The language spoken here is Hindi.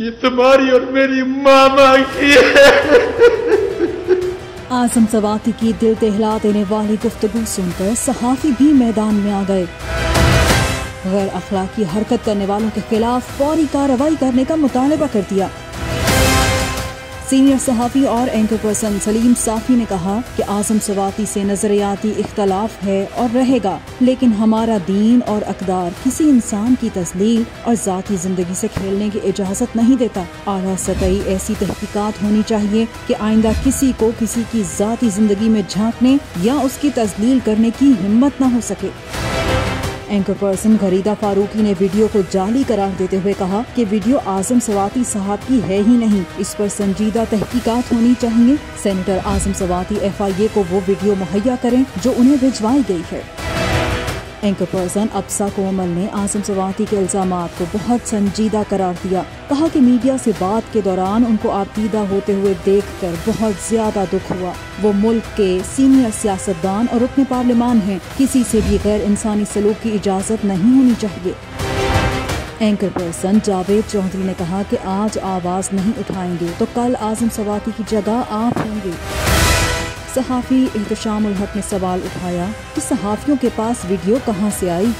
ये तुम्हारी और मेरी माँ मांगती है। आज़म स्वाति की दिल दहला देने वाली गुफ्तगू सुनकर सहाफ़ी भी मैदान में आ गए। गैर अखलाकी हरकत करने वालों के खिलाफ फौरी कार्रवाई करने का मुतालबा कर दिया। सीनियर सहाफ़ी और एंकर पर्सन सलीम साफ़ी ने कहा कि आज़म स्वाति से नज़रियाती इख्तलाफ है और रहेगा, लेकिन हमारा दीन और अकदार किसी इंसान की तस्लील और ज़ाती ज़िंदगी से खेलने की इजाज़त नहीं देता। आराध्य सताई ऐसी तहकीकात होनी चाहिए कि आइंदा किसी को किसी की ज़ाती ज़िंदगी में झांकने या उसकी तस्लील करने की हिम्मत न हो सके। एंकर पर्सन घरीदा फारूकी ने वीडियो को जाली करार देते हुए कहा कि वीडियो आज़म स्वाति साहब की है ही नहीं, इस पर संजीदा तहकीकात होनी चाहिए। सेनेटर आज़म स्वाति FIA को वो वीडियो मुहैया करें जो उन्हें भिजवाई गई है। एंकर पर्सन आपसा कोमल ने आज़म स्वाति के इल्ज़ाम को बहुत संजीदा करार दिया। कहा कि मीडिया से बात के दौरान उनको आपदीदा होते हुए देखकर बहुत ज्यादा दुख हुआ। वो मुल्क के सीनियर सियासतदान और रुकन पार्लियामान हैं, किसी से भी गैर इंसानी सलूक की इजाज़त नहीं होनी चाहिए। एंकर पर्सन जावेद चौधरी ने कहा कि आज आवाज़ नहीं उठाएंगे तो कल आज़म स्वाति की जगह आप होंगे। सहाफ़ी एहतिशाम उल हक़ ने सवाल उठाया कि सहाफ़ियों के पास वीडियो कहाँ से आई।